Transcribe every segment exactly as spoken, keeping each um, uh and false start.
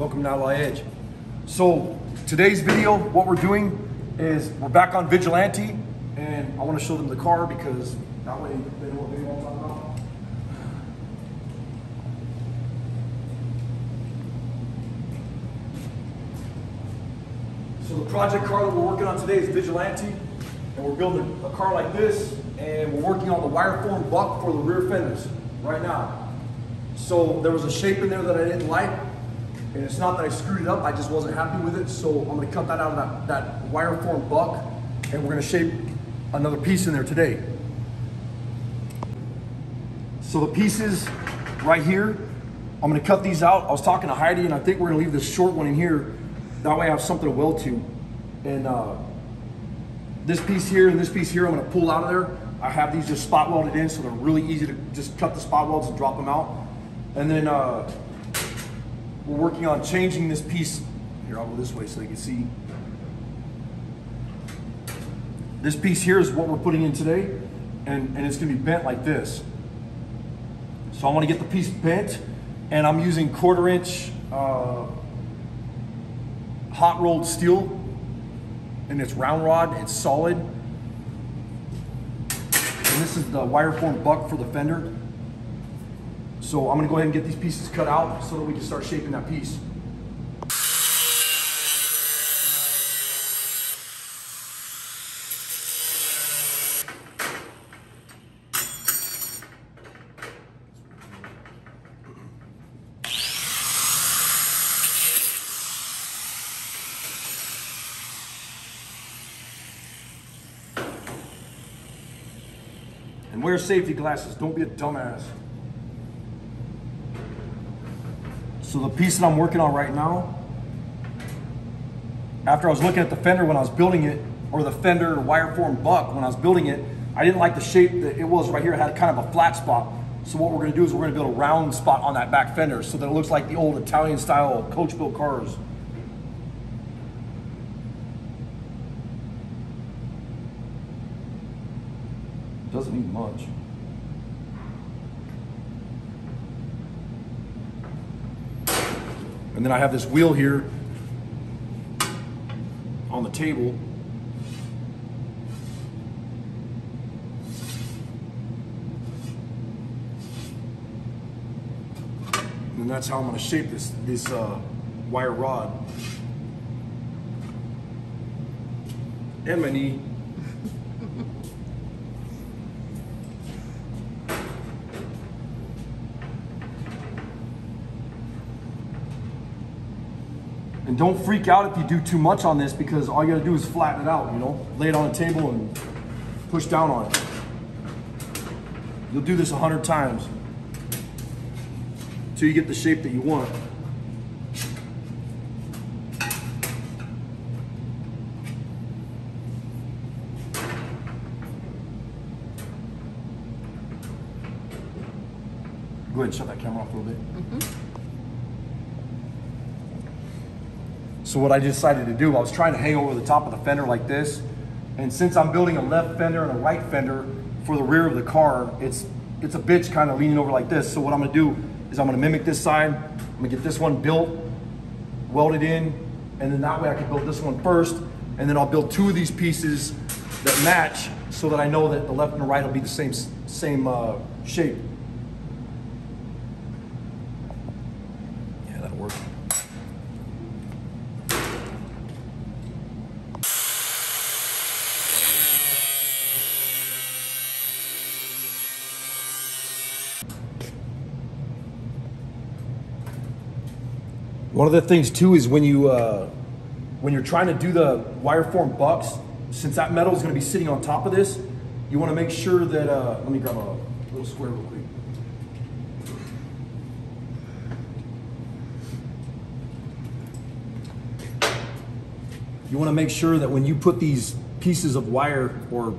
Welcome to Outlaw Edge. So today's video, what we're doing is we're back on Vigilante, and I want to show them the car because that way they know what they want to talk about. So the project car that we're working on today is Vigilante, and we're building a car like this, and we're working on the wire form block for the rear fenders right now. So there was a shape in there that I didn't like, and it's not that I screwed it up, I just wasn't happy with it, so I'm gonna cut that out of that, that wire form block, and we're gonna shape another piece in there today. So the pieces right here, I'm gonna cut these out. I was talking to Heidi, and I think we're gonna leave this short one in here. That way I have something to weld to. And uh, this piece here and this piece here, I'm gonna pull out of there. I have these just spot welded in, so they're really easy to just cut the spot welds and drop them out. And then uh, we're working on changing this piece. Here, I'll go this way so they can see. This piece here is what we're putting in today, and, and it's gonna be bent like this. So I wanna get the piece bent, and I'm using quarter inch, uh, hot rolled steel, and it's round rod, it's solid. And this is the wire form buck for the fender. So I'm gonna go ahead and get these pieces cut out so that we can start shaping that piece. And wear safety glasses, don't be a dumbass. So the piece that I'm working on right now, after I was looking at the fender when I was building it, or the fender or wire form buck when I was building it, I didn't like the shape that it was right here. It had kind of a flat spot. So what we're gonna do is we're gonna build a round spot on that back fender so that it looks like the old Italian style coach built cars. Doesn't need much. And then I have this wheel here on the table. And that's how I'm going to shape this, this uh, wire rod. And my knee. And don't freak out if you do too much on this, because all you gotta do is flatten it out, you know? Lay it on the table and push down on it. You'll do this a hundred times until you get the shape that you want. Go ahead and shut that camera off a little bit. Mm-hmm. So what I decided to do, I was trying to hang over the top of the fender like this. And since I'm building a left fender and a right fender for the rear of the car, it's it's a bitch kind of leaning over like this. So what I'm gonna do is I'm gonna mimic this side. I'm gonna get this one built, welded in, and then that way I can build this one first. And then I'll build two of these pieces that match so that I know that the left and the right will be the same, same uh, shape. Yeah, that'll work. One of the things too is when you uh, when you're trying to do the wire form bucks, since that metal is going to be sitting on top of this, you want to make sure that uh, let me grab a little square real quick. You want to make sure that when you put these pieces of wire or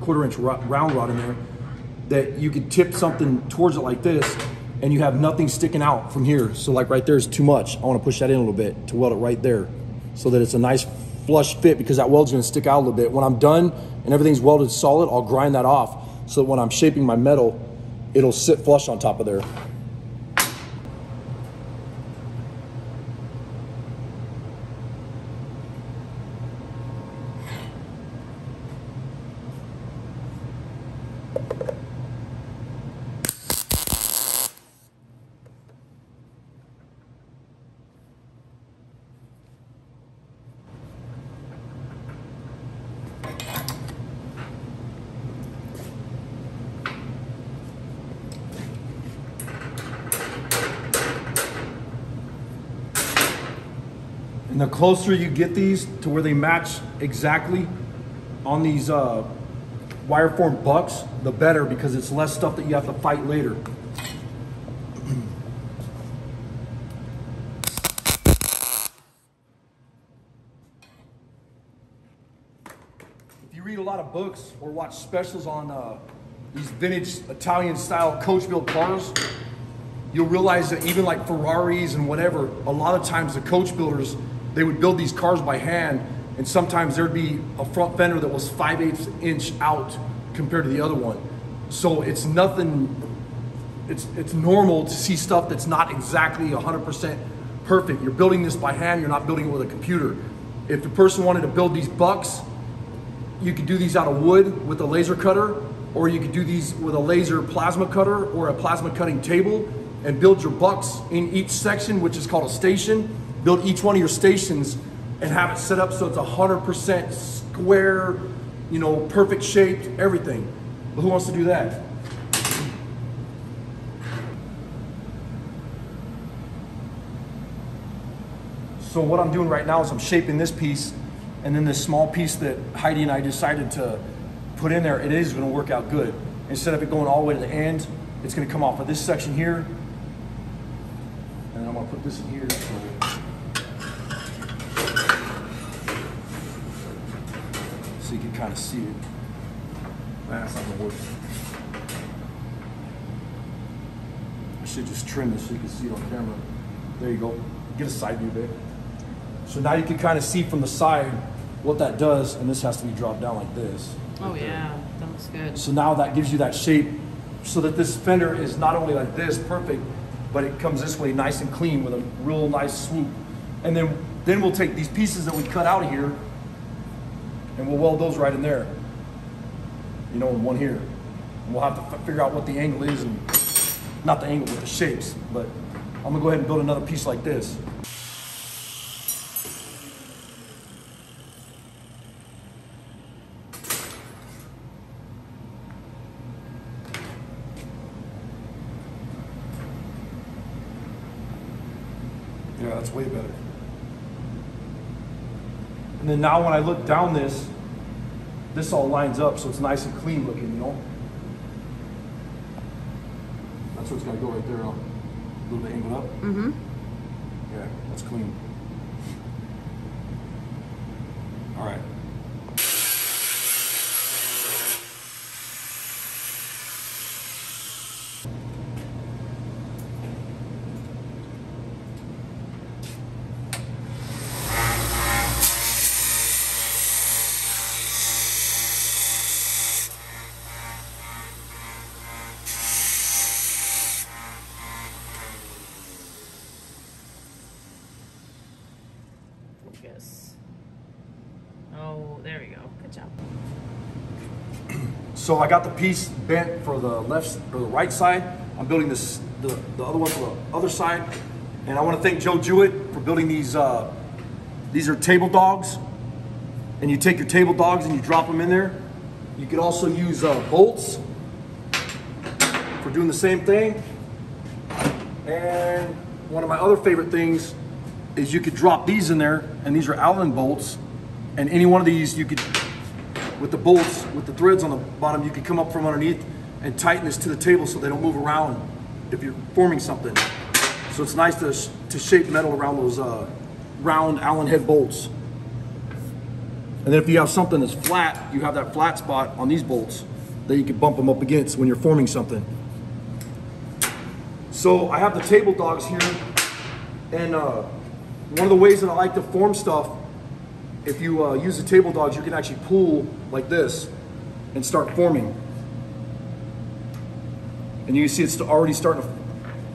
quarter inch round rod in there, that you could tip something towards it like this, and you have nothing sticking out from here. So like right there is too much. I wanna push that in a little bit to weld it right there so that it's a nice flush fit, because that weld's gonna stick out a little bit. When I'm done and everything's welded solid, I'll grind that off so that when I'm shaping my metal, it'll sit flush on top of there. And the closer you get these to where they match exactly on these uh, wire form bucks, the better, because it's less stuff that you have to fight later. If you read a lot of books or watch specials on uh, these vintage Italian style coach built cars, you'll realize that even like Ferraris and whatever, a lot of times the coach builders, they would build these cars by hand, and sometimes there'd be a front fender that was five eighths inch out compared to the other one. So it's nothing, it's, it's normal to see stuff that's not exactly one hundred percent perfect. You're building this by hand, you're not building it with a computer. If the person wanted to build these bucks, you could do these out of wood with a laser cutter, or you could do these with a laser plasma cutter or a plasma cutting table, and build your bucks in each section, which is called a station. Build each one of your stations and have it set up so it's one hundred percent square, you know, perfect shaped, everything. But who wants to do that? So what I'm doing right now is I'm shaping this piece, and then this small piece that Heidi and I decided to put in there, it is gonna work out good. Instead of it going all the way to the end, it's gonna come off of this section here, and I'm gonna put this in here. So you can kind of see it. That's not gonna work. I should just trim this so you can see it on camera. There you go. Get a side view, babe. So now you can kind of see from the side what that does, and this has to be dropped down like this. Oh yeah, that looks good. So now that gives you that shape so that this fender is not only like this, perfect, but it comes this way nice and clean with a real nice swoop. And then, then we'll take these pieces that we cut out of here and we'll weld those right in there. You know, one here. And we'll have to figure out what the angle is, and not the angle, but the shapes. But I'm gonna go ahead and build another piece like this. Yeah, that's way better. And then now when I look down this, this all lines up, so it's nice and clean looking, you know? That's where it's gotta go right there, huh? A little bit angled up. Mm-hmm. Yeah, that's clean. All right. Oh, there we go. Good job. So I got the piece bent for the left or the right side. I'm building this the, the other one for the other side. And I want to thank Joe Jewett for building these. Uh, these are table dogs. And you take your table dogs and you drop them in there. You could also use uh, bolts for doing the same thing. And one of my other favorite things is you could drop these in there, and these are Allen bolts, and any one of these you could, with the bolts, with the threads on the bottom, you could come up from underneath and tighten this to the table so they don't move around if you're forming something. So it's nice to, to shape metal around those uh, round Allen head bolts. And then if you have something that's flat, you have that flat spot on these bolts that you can bump them up against when you're forming something. So I have the table dogs here, and uh, one of the ways that I like to form stuff, if you uh, use the table dogs, you can actually pull like this and start forming. And you can see it's already starting to,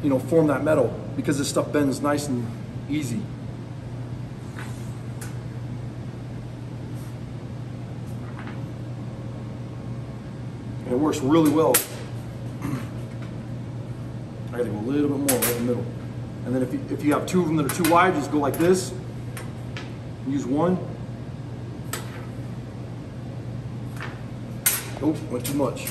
you know, form that metal because this stuff bends nice and easy. And it works really well. I gotta go a little bit more right in the middle. And then if you, if you have two of them that are too wide, just go like this. Use one. Oh, went too much.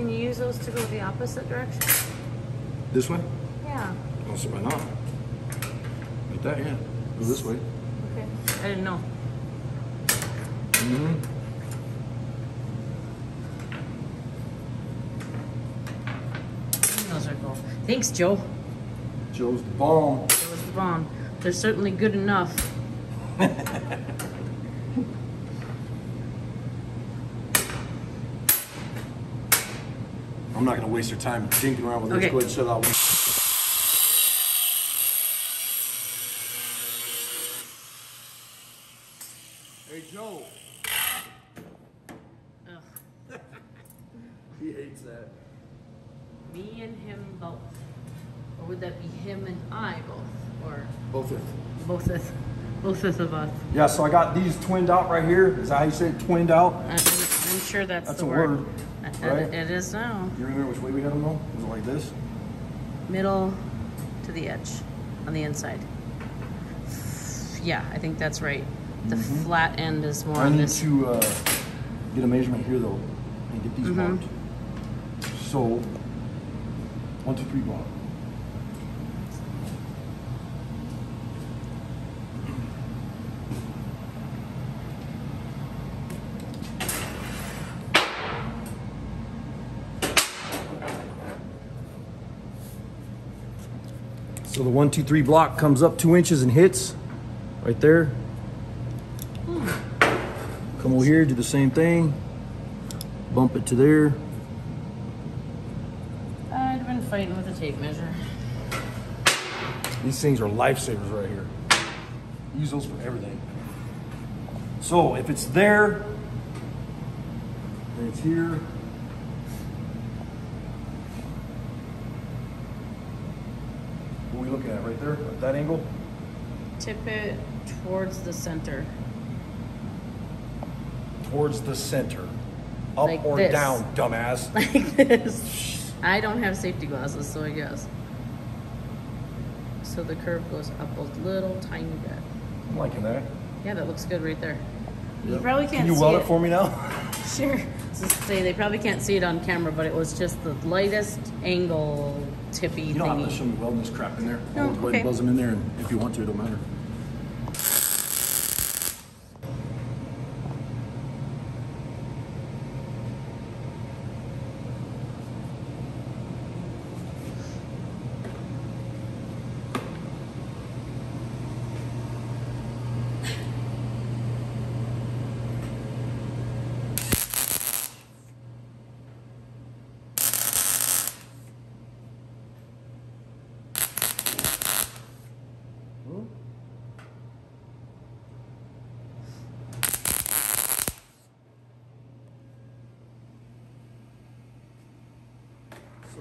Can you use those to go the opposite direction? This way? Yeah. Also, why not? Like that, yeah. Go this way. Okay. I didn't know. Mm-hmm. Those are cool. Thanks, Joe. Joe's the bomb. Joe's the bomb. They're certainly good enough. I'm not going to waste your time dinking around with okay. This. Go ahead and shut out one. Hey, Joe. Ugh. He hates that. Me and him both. Or would that be him and I both? Or both of both of both of us. Yeah, so I got these twinned out right here. Is that how you say it? Twinned out? I'm, I'm sure that's, that's the a word. word. Right? It, it is now. You remember which way we had them though? Was it like this? Middle to the edge on the inside. Yeah, I think that's right. The mm-hmm. flat end is more I on this. I need to uh, get a measurement here though and get these mm-hmm. marked. So, one, two, three, block. So the one, two, three block comes up two inches and hits right there. Hmm. Come over here, do the same thing. Bump it to there. I'd been fighting with a tape measure. These things are lifesavers right here. Use those for everything. So if it's there, then it's here. What are we looking at right there, at that angle? Tip it towards the center. Towards the center. Up like or this. Down, dumbass. Like this. I don't have safety glasses, so I guess. So the curve goes up a little tiny bit. I'm liking that. Yeah, that looks good right there. Yep. You probably can't Can you see weld it. it for me now? Sure. Just say they probably can't see it on camera, but it was just the lightest angle. Tippy you don't thingy. have to show me welding this crap in there. No, I'll okay. buzz them in there, and if you want to, it don't matter.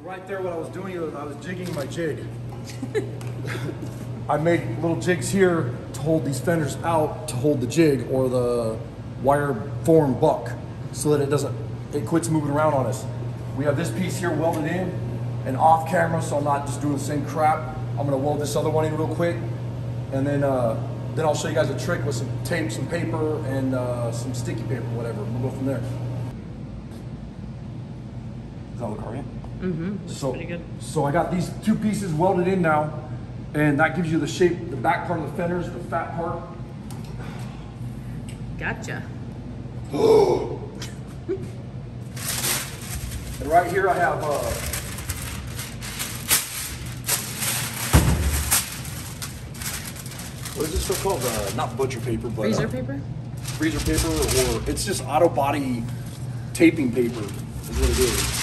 Right there, what I was doing was I was jigging my jig. I made little jigs here to hold these fenders out to hold the jig or the wire form buck so that it doesn't, it quits moving around on us. We have this piece here welded in and off camera, so I'm not just doing the same crap. I'm gonna weld this other one in real quick and then uh, then I'll show you guys a trick with some tape, some paper, and uh, some sticky paper, whatever. We'll go from there. Does that look all right? Mm-hmm. So, pretty good. So I got these two pieces welded in now, and that gives you the shape, the back part of the fenders, the fat part. Gotcha. And right here I have uh, what is this stuff called? Uh, not butcher paper, but freezer uh, paper. Freezer paper, or it's just auto body taping paper is what it is.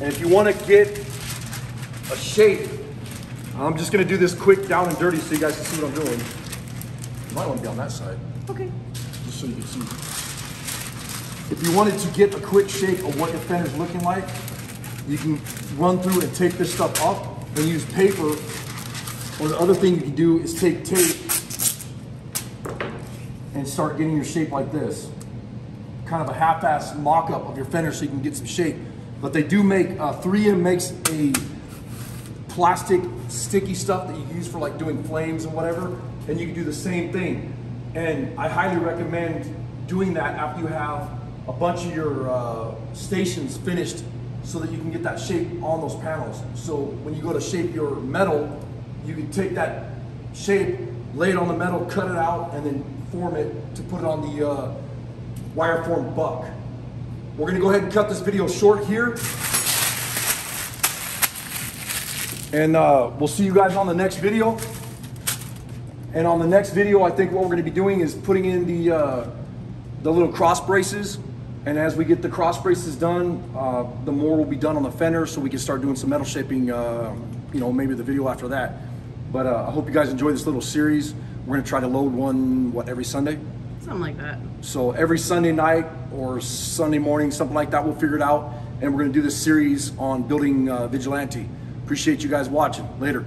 And if you want to get a shape, I'm just going to do this quick down and dirty so you guys can see what I'm doing. You might want to be on that side. Okay. Just so you can see. If you wanted to get a quick shape of what your fender's looking like, you can run through and take this stuff up and use paper. Or the other thing you can do is take tape and start getting your shape like this. Kind of a half-ass mock-up of your fender so you can get some shape. But they do make, uh, three M makes a plastic sticky stuff that you use for like doing flames and whatever, and you can do the same thing. And I highly recommend doing that after you have a bunch of your uh, stations finished so that you can get that shape on those panels. So when you go to shape your metal, you can take that shape, lay it on the metal, cut it out, and then form it to put it on the uh, wire form buck. We're gonna go ahead and cut this video short here. And uh, we'll see you guys on the next video. And on the next video, I think what we're gonna be doing is putting in the, uh, the little cross braces. And as we get the cross braces done, uh, the more will be done on the fender so we can start doing some metal shaping, uh, you know, maybe the video after that. But uh, I hope you guys enjoy this little series. We're gonna try to load one, what, every Sunday? Something like that. So every Sunday night or Sunday morning, something like that, we'll figure it out. And we're gonna do this series on building uh, Vigilante. Appreciate you guys watching. Later.